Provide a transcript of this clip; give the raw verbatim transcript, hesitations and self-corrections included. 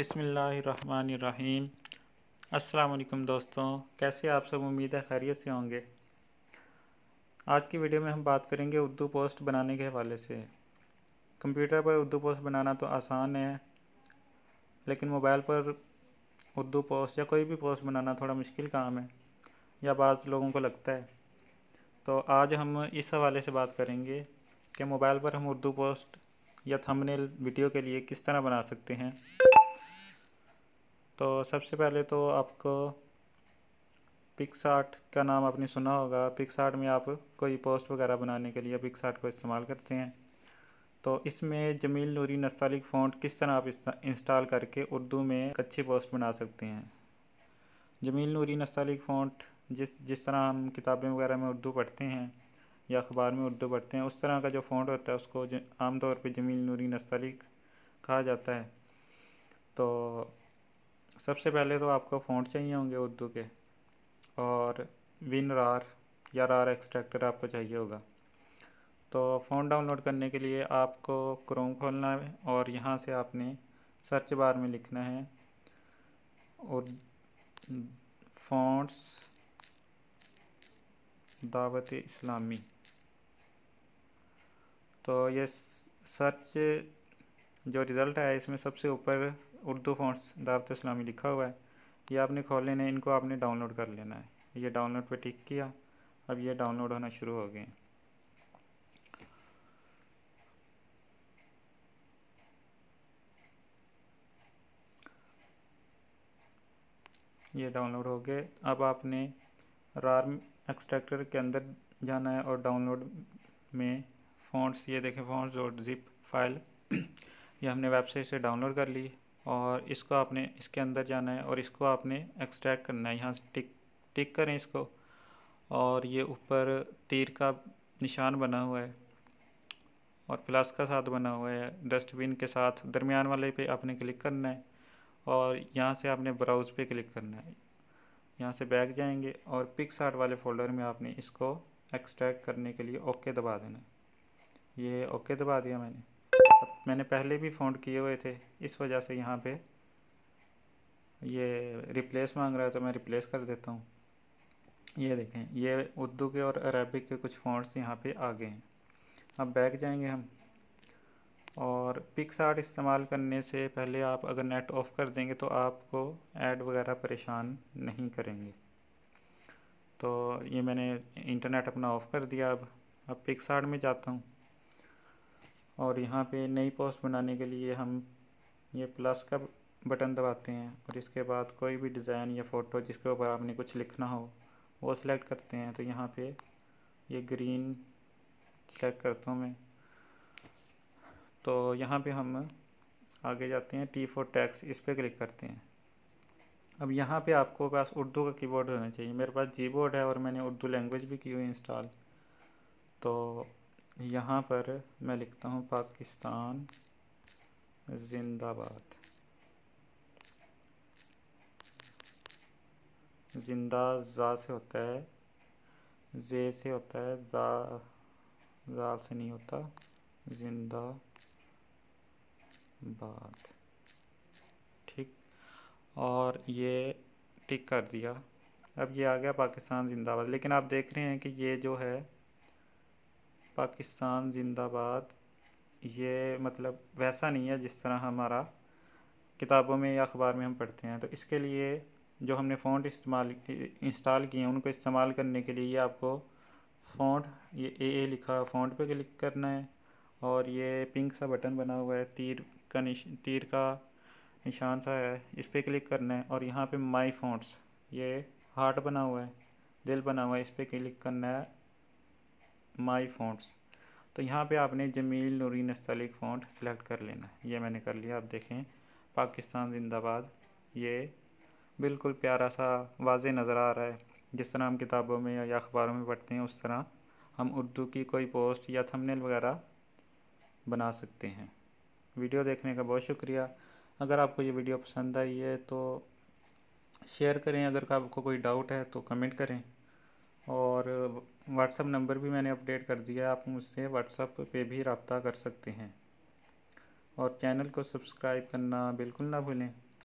बिस्मिल्लाहिर्रहमानिर्रहीम। अस्सलाम वालेकुम दोस्तों, कैसे आप सब? उम्मीद है खैरियत से होंगे। आज की वीडियो में हम बात करेंगे उर्दू पोस्ट बनाने के हवाले से। कंप्यूटर पर उर्दू पोस्ट बनाना तो आसान है, लेकिन मोबाइल पर उर्दू पोस्ट या कोई भी पोस्ट बनाना थोड़ा मुश्किल काम है या बाज़ लोगों को लगता है। तो आज हम इस हवाले से बात करेंगे कि मोबाइल पर हम उर्दू पोस्ट या थंबनेल वीडियो के लिए किस तरह बना सकते हैं। तो सबसे पहले तो आपको PicsArt का नाम आपने सुना होगा। PicsArt में आप कोई पोस्ट वगैरह बनाने के लिए PicsArt को इस्तेमाल करते हैं। तो इसमें जमील नूरी नस्तालिक फ़ॉन्ट किस तरह आप इंस्टॉल करके उर्दू में एक अच्छी पोस्ट बना सकते हैं। जमील नूरी नस्तालिक फ़ॉन्ट जिस जिस तरह हम किताबें वगैरह में उर्दू पढ़ते हैं या अखबार में उर्दू पढ़ते हैं, उस तरह का जो फ़ॉन्ट होता है उसको आमतौर पे जमील नूरी नस्तालिक कहा जाता है। तो सबसे पहले तो आपको फ़ॉन्ट चाहिए होंगे उर्दू के, और WinRAR या रार एक्सट्रैक्टर आपको चाहिए होगा। तो फ़ॉन्ट डाउनलोड करने के लिए आपको क्रोम खोलना है और यहाँ से आपने सर्च बार में लिखना है और फ़ॉन्ट्स दावत-ए-इस्लामी। तो ये सर्च जो रिज़ल्ट है इसमें सबसे ऊपर उर्दू फ़ॉन्ट्स दावत-ए-इस्लामी लिखा हुआ है। ये आपने खोल लेने, इनको आपने डाउनलोड कर लेना है। ये डाउनलोड पे टिक किया, अब ये डाउनलोड होना शुरू हो गए। ये डाउनलोड हो गए। अब आपने रार एक्सट्रैक्टर के अंदर जाना है और डाउनलोड में फ़ॉन्ट्स, ये देखें फ़ॉन्ट्स डॉट जिप फाइल, ये हमने वेबसाइट से डाउनलोड कर ली और इसको आपने इसके अंदर जाना है और इसको आपने एक्सट्रैक्ट करना है। यहाँ से टिक टिक करें इसको, और ये ऊपर तीर का निशान बना हुआ है और प्लस का साथ बना हुआ है डस्टबिन के साथ, दरमियान वाले पे आपने क्लिक करना है और यहाँ से आपने ब्राउज़ पे क्लिक करना है। यहाँ से बैक जाएंगे और PicsArt वाले फ़ोल्डर में आपने इसको एक्सट्रैक्ट करने के लिए ओके दबा देना। ये ओके दबा दिया मैंने। मैंने पहले भी फ़ॉन्ट किए हुए थे, इस वजह से यहाँ पे ये रिप्लेस मांग रहा है, तो मैं रिप्लेस कर देता हूँ। ये देखें, ये उर्दू के और अरबिक के कुछ फ़ॉन्ट्स यहाँ पे आ गए हैं। अब बैक जाएंगे हम, और PicsArt इस्तेमाल करने से पहले आप अगर नेट ऑफ़ कर देंगे तो आपको ऐड वगैरह परेशान नहीं करेंगे। तो ये मैंने इंटरनेट अपना ऑफ़ कर दिया। अब अब PicsArt में जाता हूँ और यहाँ पे नई पोस्ट बनाने के लिए हम ये प्लस का बटन दबाते हैं और इसके बाद कोई भी डिज़ाइन या फ़ोटो जिसके ऊपर आपने कुछ लिखना हो वो सिलेक्ट करते हैं। तो यहाँ पे ये ग्रीन सिलेक्ट करता हूँ मैं। तो यहाँ पे हम आगे जाते हैं, टी फॉर टैक्स, इस पर क्लिक करते हैं। अब यहाँ पे आपको पास उर्दू का कीबोर्ड होना चाहिए। मेरे पास Gboard है और मैंने उर्दू लैंग्वेज भी की हुई इंस्टॉल। तो यहाँ पर मैं लिखता हूँ पाकिस्तान जिंदाबाद, जिंदा जा से होता है, जे से होता है, जा, जा से नहीं होता, जिंदा बात, ठीक। और ये टिक कर दिया। अब ये आ गया पाकिस्तान जिंदाबाद, लेकिन आप देख रहे हैं कि ये जो है पाकिस्तान जिंदाबाद ये मतलब वैसा नहीं है जिस तरह हमारा किताबों में या अखबार में हम पढ़ते हैं। तो इसके लिए जो हमने फ़ॉन्ट इस्तेमाल इंस्टॉल किए हैं उनको इस्तेमाल करने के लिए आपको फ़ॉन्ट, ये ए ए लिखा फ़ॉन्ट पे क्लिक करना है और ये पिंक सा बटन बना हुआ है, तीर का निश तीर का निशान सा है, इस पर क्लिक करना है। और यहाँ पे माई फ़ॉन्ट्स, ये हार्ट बना हुआ है, दिल बना हुआ है, इस पर क्लिक करना है, माई फ़ॉन्ट्स। तो यहाँ पे आपने जमील नूरी नस्तालिक फ़ॉन्ट सेलेक्ट कर लेना है। ये मैंने कर लिया। आप देखें पाकिस्तान जिंदाबाद, ये बिल्कुल प्यारा सा वाज़े नज़र आ रहा है। जिस तरह हम किताबों में या अखबारों में पढ़ते हैं उस तरह हम उर्दू की कोई पोस्ट या थंबनेल वगैरह बना सकते हैं। वीडियो देखने का बहुत शुक्रिया। अगर आपको ये वीडियो पसंद आई है तो शेयर करें, अगर आपको कोई डाउट है तो कमेंट करें, और व्हाट्सएप नंबर भी मैंने अपडेट कर दिया है, आप मुझसे व्हाट्सएप पे भी रब्ता कर सकते हैं। और चैनल को सब्सक्राइब करना बिल्कुल ना भूलें।